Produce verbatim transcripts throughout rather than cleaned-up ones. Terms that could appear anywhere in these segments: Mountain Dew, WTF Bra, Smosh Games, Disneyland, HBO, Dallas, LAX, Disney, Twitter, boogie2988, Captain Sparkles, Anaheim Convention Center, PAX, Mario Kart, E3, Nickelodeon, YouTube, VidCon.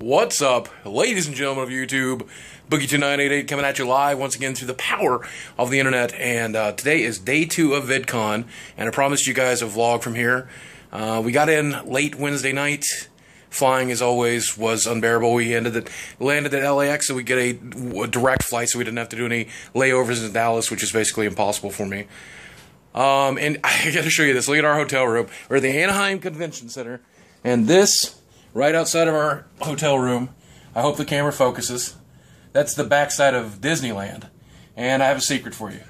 What's up, ladies and gentlemen of YouTube? Boogie two nine eight eight coming at you live once again through the power of the internet. And uh, today is day two of VidCon, and I promised you guys a vlog from here. Uh, we got in late Wednesday night. Flying, as always, was unbearable. We ended it, landed at L A X, so we get a, a direct flight, so we didn't have to do any layovers in Dallas, which is basically impossible for me. Um, and I got to show you this. Look at our hotel room. We're at the Anaheim Convention Center, and this, right outside of our hotel room, I hope the camera focuses, that's the backside of Disneyland. And I have a secret for you.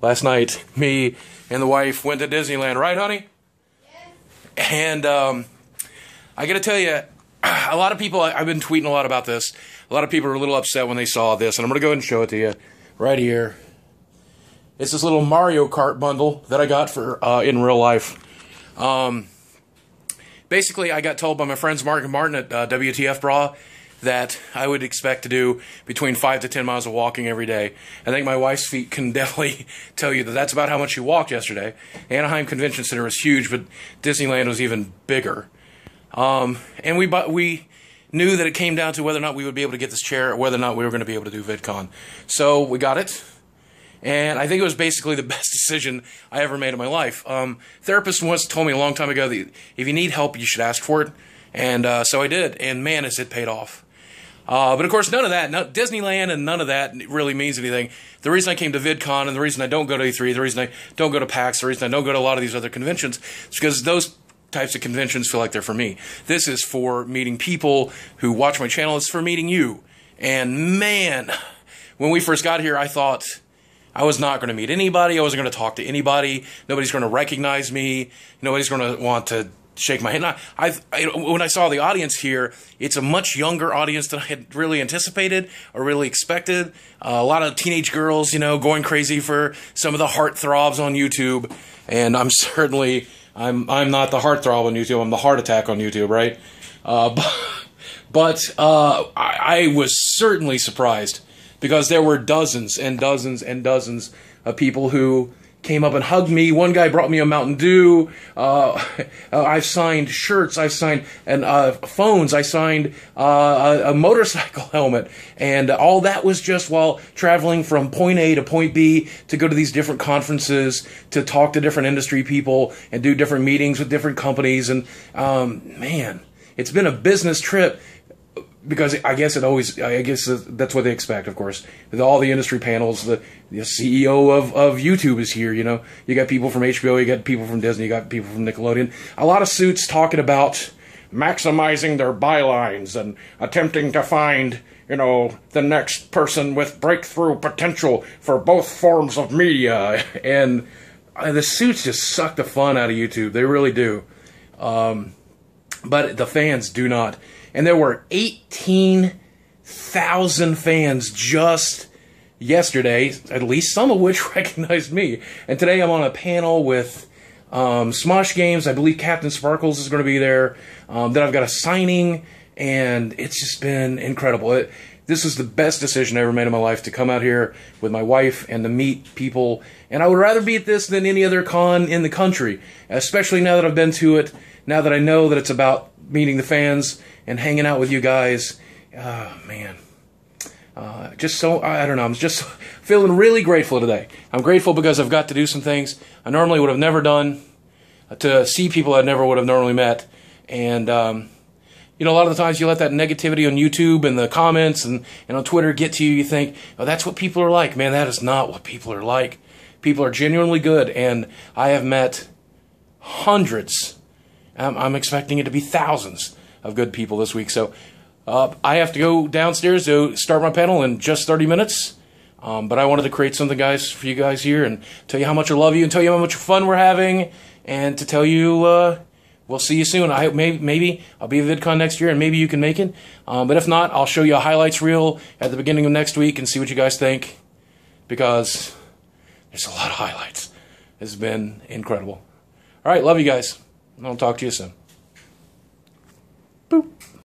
Last night, me and the wife went to Disneyland. Right, honey? Yes. And, um... I gotta tell you, a lot of people, I've been tweeting a lot about this, a lot of people are a little upset when they saw this, and I'm gonna go ahead and show it to you, right here. It's this little Mario Kart bundle that I got for, uh, in real life. Um, basically, I got told by my friends Mark and Martin at uh, W T F Bra that I would expect to do between five to ten miles of walking every day. I think my wife's feet can definitely tell you that that's about how much she walked yesterday. Anaheim Convention Center was huge, but Disneyland was even bigger. Um, and we bu we knew that it came down to whether or not we would be able to get this chair or whether or not we were going to be able to do VidCon. So we got it, and I think it was basically the best decision I ever made in my life. Um, therapist once told me a long time ago that if you need help, you should ask for it, and uh, so I did, and man, has it paid off. Uh, but of course, none of that, no, Disneyland and none of that really means anything. The reason I came to VidCon and the reason I don't go to E three, the reason I don't go to PAX, the reason I don't go to a lot of these other conventions is because those types of conventions feel like they're for me. This is for meeting people who watch my channel. It's for meeting you. And man, when we first got here, I thought I was not going to meet anybody. I wasn't going to talk to anybody. Nobody's going to recognize me. Nobody's going to want to shake my hand. I, I, I, when I saw the audience here, it's a much younger audience than I had really anticipated or really expected. Uh, a lot of teenage girls, you know, going crazy for some of the heartthrobs on YouTube. And I'm certainly... I'm I'm not the heartthrob on YouTube. I'm the heart attack on YouTube, right? Uh, but but uh, I, I was certainly surprised because there were dozens and dozens and dozens of people who came up and hugged me. One guy brought me a Mountain Dew. Uh, I've signed shirts. I've signed and uh, phones. I signed uh, a, a motorcycle helmet. And all that was just while traveling from point A to point B to go to these different conferences, to talk to different industry people and do different meetings with different companies. And um, man, it's been a business trip. Because I guess it always, I guess that's what they expect, of course. With all the industry panels, the, the C E O of, of YouTube is here, you know. You got people from H B O, you got people from Disney, you got people from Nickelodeon. A lot of suits talking about maximizing their bylines and attempting to find, you know, the next person with breakthrough potential for both forms of media. And the suits just suck the fun out of YouTube. They really do. Um, but the fans do not. And there were eighteen thousand fans just yesterday, at least some of which recognized me. And today I'm on a panel with um, Smosh Games. I believe Captain Sparkles is going to be there. Um, then I've got a signing, and it's just been incredible. It, this was the best decision I ever made in my life, to come out here with my wife and to meet people. And I would rather be at this than any other con in the country, especially now that I've been to it, now that I know that it's about meeting the fans and hanging out with you guys. Oh, man. Uh, just so, I don't know, I'm just feeling really grateful today. I'm grateful because I've got to do some things I normally would have never done, to see people I never would have normally met. And, um, you know, a lot of the times you let that negativity on YouTube and the comments and, and on Twitter get to you. You think, oh, that's what people are like. Man, that is not what people are like. People are genuinely good. And I have met hundreds, I'm, I'm expecting it to be thousands, of good people this week. So uh, I have to go downstairs to start my panel in just thirty minutes. Um, but I wanted to create something, guys, for you guys here, and tell you how much I love you, and tell you how much fun we're having, and to tell you uh, we'll see you soon. I hope maybe, maybe I'll be at VidCon next year, and maybe you can make it. Um, but if not, I'll show you a highlights reel at the beginning of next week and see what you guys think, because there's a lot of highlights. It's been incredible. All right, love you guys. I'll talk to you soon. Boop.